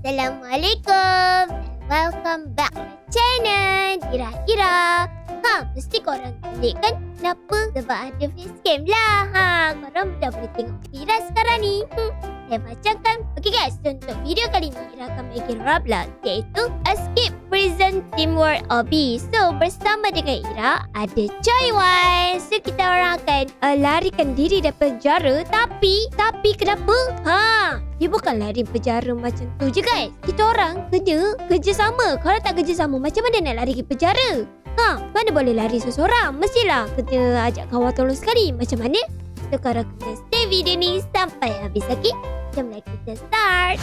Assalamualaikum, welcome back to channel. Kira-kira mesti korang pelik kan kenapa? Sebab ada facecam lah. Korang dah boleh tengok Ira sekarang ni. Saya bacakan. Okay guys, untuk video kali ni Ira akan main game Roblox, iaitu Escape Prison Teamwork Obby. So bersama dengan Ira ada Choiwise. So kita orang akan larikan diri dari penjara. Tapi kenapa? Dia bukan lari penjara macam tu je guys. Kita orang kerja sama. Kalau tak kerja sama, macam mana nak lari ke penjara? Mana boleh lari seorang-seorang. Mestilah kena ajak kawan tolong sekali. Macam mana? So korang kena stay video ni sampai habis lagi. Jom lah kita start.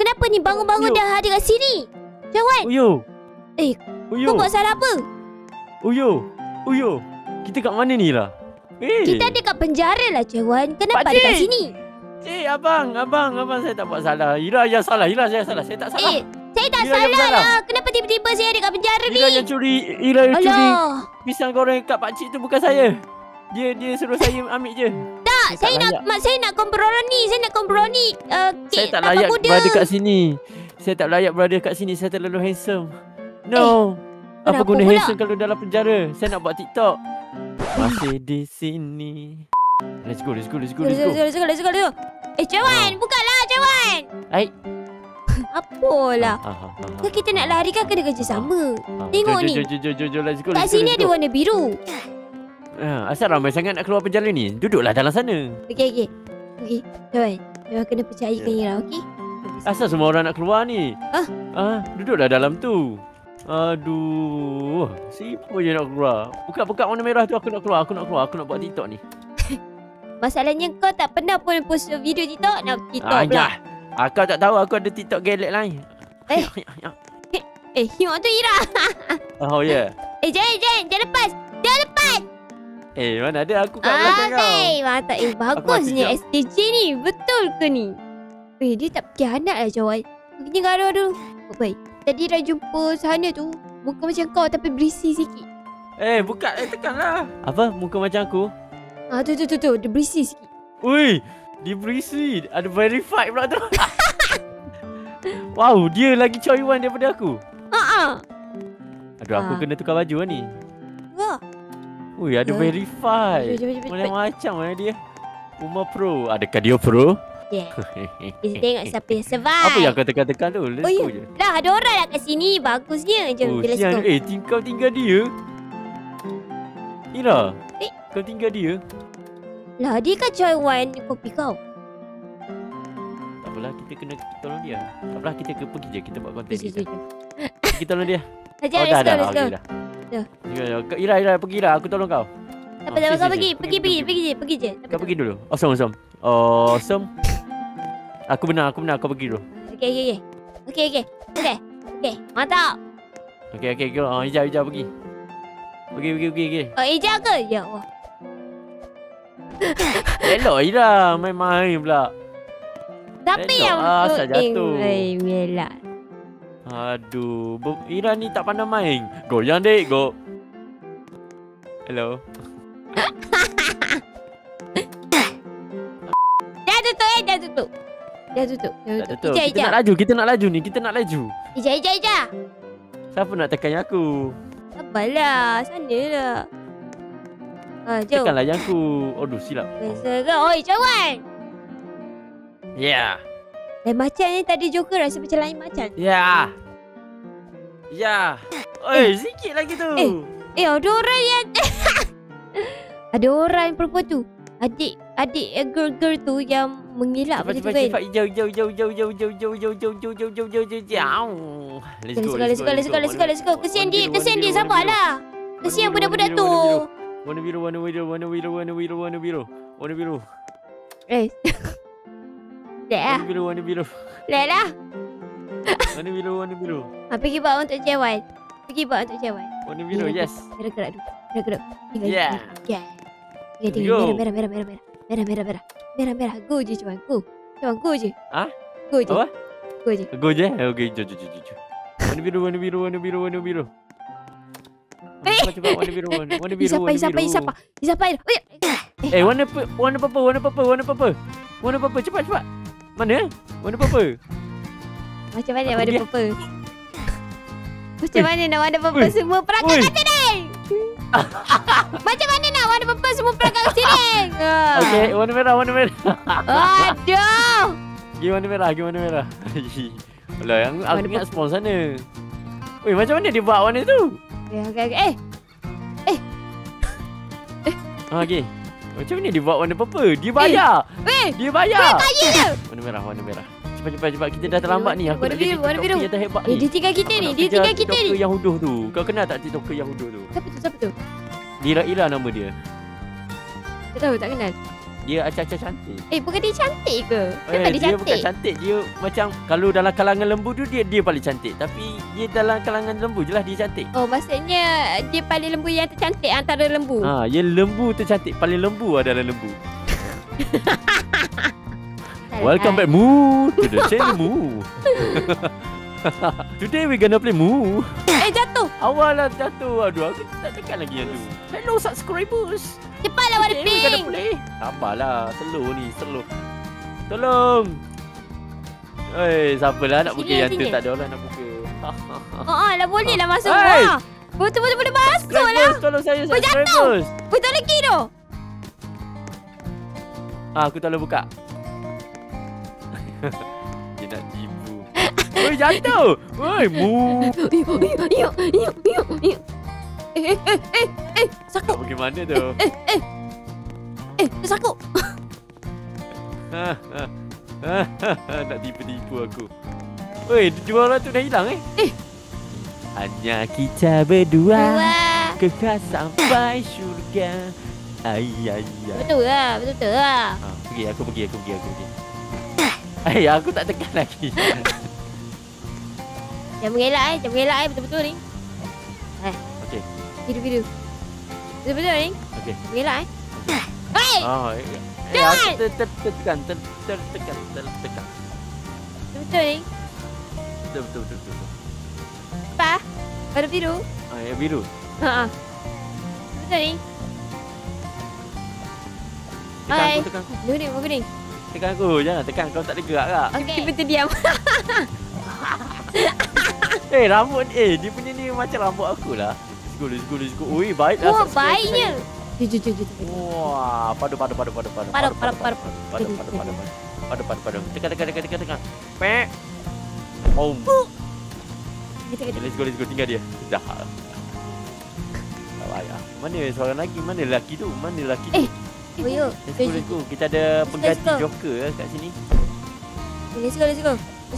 Kenapa ni bangun-bangun dah ada kat sini? Jawan. Uyo. Kau buat salah apa? Uyo. Kita kat mana ni lah? Kita dekat penjara lah Jawan. Kenapa ada kat sini? Abang, saya tak buat salah. Ira yang salah. Saya tak salah. Saya tak salah lah. Kenapa tiba-tiba saya dekat penjara ni? Ira yang curi. Pisang goreng kat pakcik tu bukan saya. Dia suruh saya ambil je. Saya nak komproni. Saya tak layak berada kat sini. Saya terlalu handsome. No. Apa guna handsome kalau dalam penjara? Saya nak buat TikTok. Masih di sini. Let's go. Cawan, bukalah Cawan. Apalah. Kalau kita nak lari kan kena kerja sama. Tengok ni. Jom, let's go. Kat sini ada warna biru. Asal ramai sangat nak keluar penjara ni. Duduklah dalam sana. Okey. Cawan kena percayakan Ira, okey? Asal semua orang nak keluar ni. Duduklah dalam tu. Aduh. Siapa je nak keluar? Buka warna merah tu, aku nak keluar. Aku nak buat TikTok ni. Masalahnya kau tak pernah pun post video TikTok. Nak TikTok pula. Kau tak tahu aku ada TikTok galak lain. Hiu tu Ira. Oh ya. Jangan lepas. Mana ada aku kat belakang kau. Bagusnya STJ ni. Betul ke ni? Dia tak berkhianat lah Jawan. Kita gaduh dulu. Baik. Tadi Ira jumpa sana tu. Muka macam kau tapi berisi sikit. Buka. Tekanlah. Apa? Muka macam aku? Tu. Dia berisi sikit. Ui. Dia berisi. Ada verified pula tu. Wow. Dia lagi Choiwan daripada aku. Aduh. Aku kena tukar baju lah ni. Ui. Ada verified. Macam-macam lah dia. Puma Pro. Adakah dia Pro? Yeah. Kita tengok siapa yang survive. Apa yang kau tekan-tekan tu? Let's go je. Dah ada orang lah kat sini. Bagusnya. Jom let's go. Kau tinggal dia. Ira. Kau tinggal dia. Lah dia kan Choiwan kopi kau. Tak apalah, kita kena tolong dia. Tak apalah, kita pergi je. Kita buat konten kita. Kita tolong dia. Dah. Ira, pergilah. Aku tolong kau. Tak apa, kau pergi. Pergi je. Kau pergi dulu. Awesome. Aku benar. Kau pergi dulu. Okay. Mantap. Okay. Ijah pergi. Pergi. Ijah ke? Ya Allah. Elok Ira main-main pula. Tapi yang asal jatuh. Melak. Aduh, Ira ni tak pandai main. Goyang dek, go. Hello. Dah tutup. Kita nak laju ni. Ijah. Siapa nak tekan aku? Apalah, sanalah. Jom. Tekanlah yang aku. Aduh, silap. Biasa ke? Oi, Choiwan. Yeah. Lain macam ni tadi Joker rasa macam lain macam. Yeah. Oi, sikit lagi tu. Ada orang yang ada orang yang perempuan tu. Adik girl tu yang mengilap macam tu kan. Jauh. Let's go. Kesian dia sabarlah. Kesian budak-budak tu. Warna biru. Warna biru. Lelah. Warna biru. Pergi buat untuk Choiwan. Warna biru, yes. Gerak-gerak. Tinggal. Merah. Go je Choiwan. Go je. Okey, jom. Warna biru. Cepat warna biru. Siapa? Warna purple. Cepat. Mana? Warna purple. Macam mana nak ada purple? Macam mana nak ada purple semua perangkat kat sini? Macam mana nak warna purple semua perangkat kat sini? Okey, warna merah, warna merah. Aduh. Pergi warna merah, pergi warna merah. Alah, yang aku ingat spawn sana. Weh, macam mana dia buat warna tu? Ya, okey, okey. Okey. Macam mana dia buat warna purple? Dia bayar. Dia bayar. Warna merah, warna merah. Cepat-cepat kita dah terlambat ni. Aku nak jadi TikToker yang terhebat ni. Dia tinggal kita ni. Dia tinggal kita ni. TikToker yang huduh tu. Kau kenal tak TikToker yang huduh tu? Siapa tu? Siapa tu? Ira-Ira nama dia. Tak tahu, tak kenal. Dia acah-acah cantik. Bukan dia cantik ke? Kenapa dia cantik? Dia bukan cantik. Dia macam kalau dalam kalangan lembu tu dia paling cantik. Tapi dia dalam kalangan lembu je lah dia cantik. Oh, maksudnya dia paling lembu yang tercantik antara lembu. Ha, dia lembu tercantik. Paling lembu adalah lembu. Welcome back Moo to the channel Moo. Today we gonna play Moo. Jatuh. Awal lah jatuh. Aduh, aku tak tekan lagi yang tu. Hello subscribers. Cepatlah warna pink. Today we gonna play. Sabarlah, slow ni, slow. Tolong. Oi, siapalah nak buka yang tu? Tak ada orang nak buka. Oh, lah boleh lah masuk. Betul-betul boleh masuk lah. Tolong saya subscribers. Betul lagi tu. Ah, aku tolong buka. Dia nak tipu. Oi, jatuh. Oi, mu. Sakut. Bagaimana tu? Sakut. Nak tipu-tipu aku. Oi, dua orang tu dah hilang Hanya kita berdua kekal sampai syurga. Ay. Betul lah, betul lah. Pergi, aku pergi. Aku tak tekan lagi. Jangan mengelak betul-betul ni. Okey. Biru-biru. Betul-betul ni. Okey. Mengelak Jangan. Tertekan. Betul-betul ni. Betul. Apa? Baru biru. Ya biru. Ha. Betul ni. Tekan aku. Kuning. Tekan aku, jangan tekan, kau tak ada gerak tak? Tiba-tiba diam. Rambut dia punya ni macam rambut aku lah. Let's go. Ui, baiklah. Wah, baiknya. Jom. Wah, padu. Tekan. Pek. Boom. Let's go. Tinggal dia. Dah. Mana seorang lagi? Mana lelaki tu? Let's go. Kita ada pengganti joker kat sini. Let's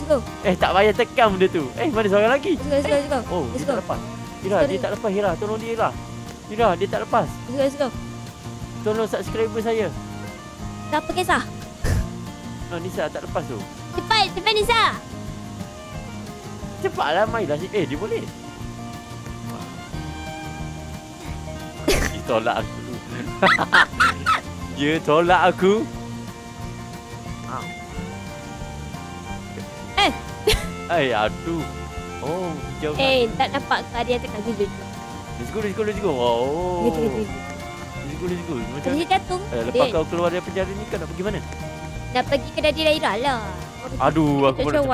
go. Tak payah tekan benda tu. Mana seorang lagi? Let's go. Oh, dia tak lepas. Dia tak lepas. Hira, tolong dia Hira. Hira, dia tak lepas. Let's go. Tolong subscriber saya. Tak apa kisah. No, Nisa tak lepas tu. Cepat Nisa. Cepatlah mainlah. Dia boleh. Ditolak aku. Dia tolak aku. Aduh. Oh, jauh. Tak nampak ke dia tekan sudut. Let's go. Oh. Let's go. Macam dia jatuh. Lepas kau keluar dari penjara ni kau nak pergi mana? Nak pergi kedai Dairah lah. Aduh, aku nak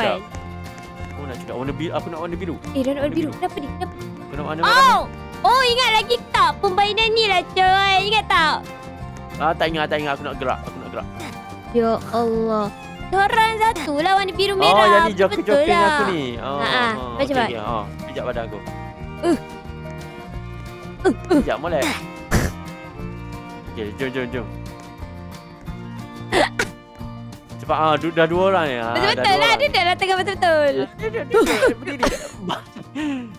cakap. Aku nak warna biru. Dah nak warna biru. Kenapa ni? Aku nak warna merah. Oh, ingat lagi tak pembainan ni lah coy. Ingat tak? Tak ingat. Aku nak gerak. Ya Allah. Torang satu lah warna biru merah. Yang ni joker-joker aku ni. Macam mana? Pijak badan aku. Pijak molek. Okay, jom. Cepat. Dah dua orang ni. Betul-betul lah. Dia dah tengah betul-betul.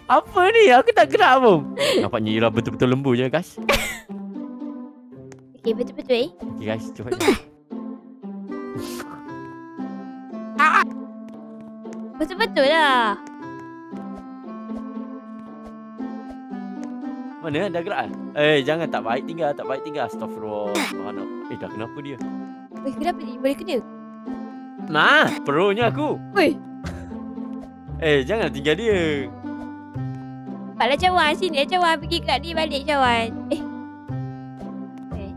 Apa ni? Aku tak gerak pun. Nampaknya Ira betul-betul lembu je guys. Okay, betul-betul Okay guys, cuba. Betul-betul lah. Mana dah gerak kan? Jangan, tak baik tinggal. Astaghfirullah. Dah kenapa dia? Kenapa dia boleh kena? Nah, perunya aku. Jangan tinggal dia. Cepatlah cawan, sini cawan. Pergi kat dia balik cawan.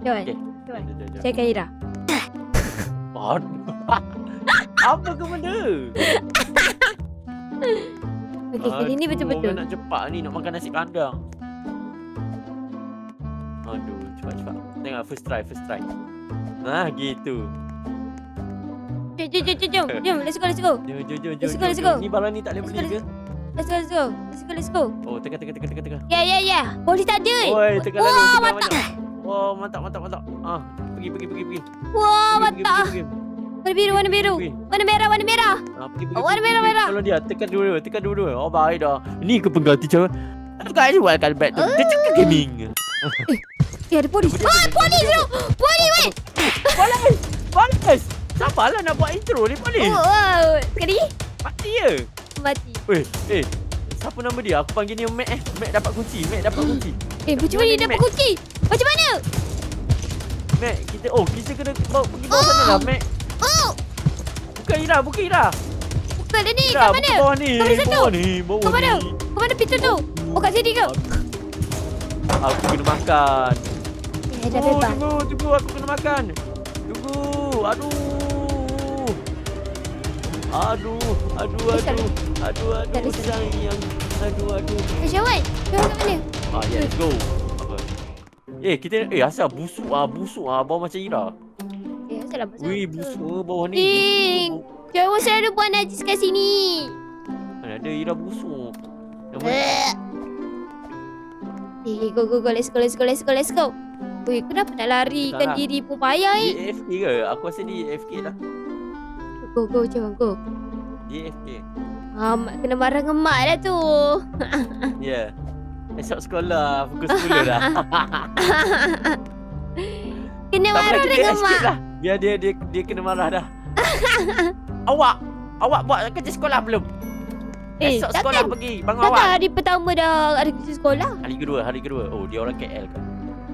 Jom. Cakap Ira. Apa ke benda? Oke, sini betul-betul. Nak cepat ni nak makan nasi kandang. Aduh, cepat-cepat. Tengok first try. Nah, gitu. Jom, let's go. Jom. Ni barang ni tak boleh beli ke? Let's go. Oh, teka. Ya. Polis tak ada. Oi, teka lalu. Wah, mantap. Wah, mantap. Ah, pergi. Wah, mantap. Warna merah. Ah, pergi. Warna merah. Kalau dia tekan dua. Oh, baik dah. Ini ke pengganti cara. Aku guys, welcome back to TikTok Gaming. Eh, ada polis. Ah, polis tu. Polis, wait. Polis. Sabarlah nak buat intro ni, polis. Oh, kali. Mati. Eh. Siapa nama dia? Aku panggil dia Mac. Mac dapat kunci. Eh, macam mana dia dapat kunci? Macam mana? Mac, kita kena pergi bawah sana lah, Mac. Oh. Buka Ira. Buka dia ni, kat mana? Bawah ni. Bawah ni. Kau mana pintu tu? Oh, kat sini kau. Aku kena makan. Eh, dah bebas. Tunggu, aku kena makan. Tunggu. Aduh, sayang. Aduh. Syawat kat mana? Ah, let's go. Apa? Kita asal busuk ah. Bau macam Ira. Asal busuk. Weh, busuk bawah ni. Ding. Jangan selalu buat najis kat sini. Mana ada Ira busuk. Go. Let's go. Weh, kenapa nak larikan diri pun payah ni? AFK ke? Aku rasa ni AFK lah. Go. DFK. Ah, mak kena marah dengan mak dah tu. Ya. Esok sekolah pukul 10 dah. Kena marah dengan mak. Lah. Dia kena marah dah. Awak buat kerja sekolah belum? Esok sekolah pergi. Bangun awak. Hari pertama dah ada kerja sekolah. Hari kedua. Oh, dia orang KL kan.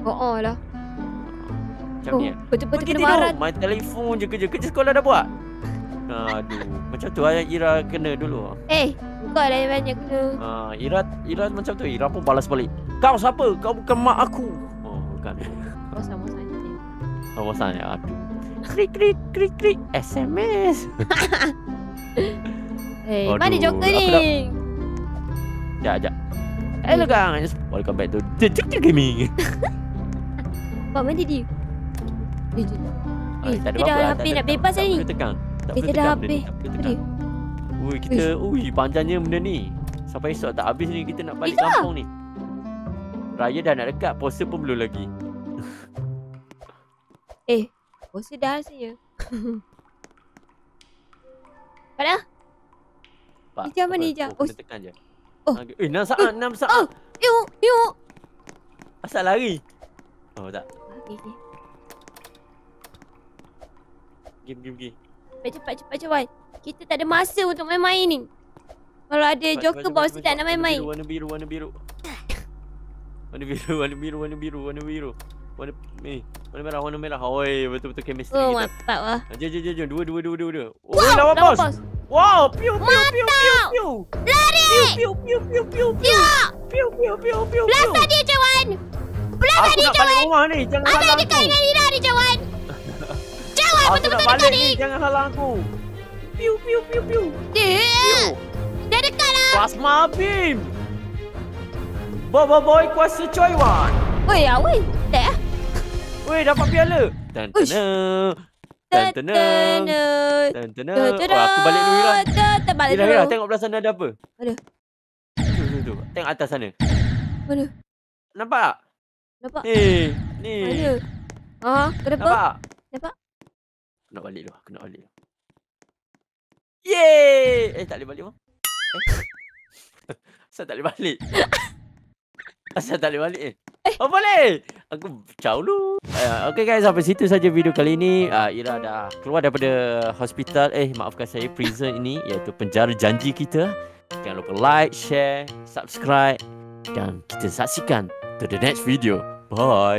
Oh lah. Macam ni. Betul-betul kena marah. My telefon je kerja sekolah dah buat. Aduh, macam tu ayah Ira kena dulu. Kau lah yang banyak kena. Ira macam tu. Ira pun balas balik. Kau siapa? Kau bukan mak aku. Oh, bukan. Kau sama saja. Sama saja. Aduh. Krik. SMS. Mana joker ni? Sekejap. Hello guys. Welcome back to TikTok Gaming. Pak, mana dia? Dia dah hampir nak bebas ni. Kita dah habis. Ui, panjangnya benda ni. Sampai esok tak habis ni. Kita nak balik kampung ni. Raya dah nak dekat. Puasa pun belum lagi. Puasa dah rasanya. Mana? Ijam mana Ijam? Kena tekan je. Namsak. Yuk. Asal lari. Oh, tak. Game. Cepat, kita tak ada masa untuk main-main ni. Kalau ada joker bos tak nak main-main. Warna biru. Warna merah. Oi, betul-betul chemistry kita. Oh, mantap lah. Jom. Dua. Oh, lawan bos. Wow, piu. Lari. Piu. Belasah dia, cawan. Aku nak balik rumah ni. Jangan halang aku. Ada dekat dengan Ira ni, cawan. Aku nak balik ni, jangan halang aku. Piu. Dia. Dah dekat lah. Plasma beam. Boy kuasa Choiwise. Weh. Tak lah. Weh, dapat piala. Tantana. Aku balik dulu lah. Ira, tengok belah sana ada apa. Mana? Tu. Tengok atas sana. Mana? Nampak? Ni. Mana? Kenapa? Nampak? Aku nak balik dulu. Yeay! Tak boleh balik bang. Asal tak boleh balik Oh, boleh! Aku ciao dulu. Okay guys, sampai situ saja video kali ini. Ira dah keluar daripada hospital. Maafkan saya, prison ini. Iaitu penjara janji kita. Jangan lupa like, share, subscribe. Dan kita saksikan to the next video. Bye!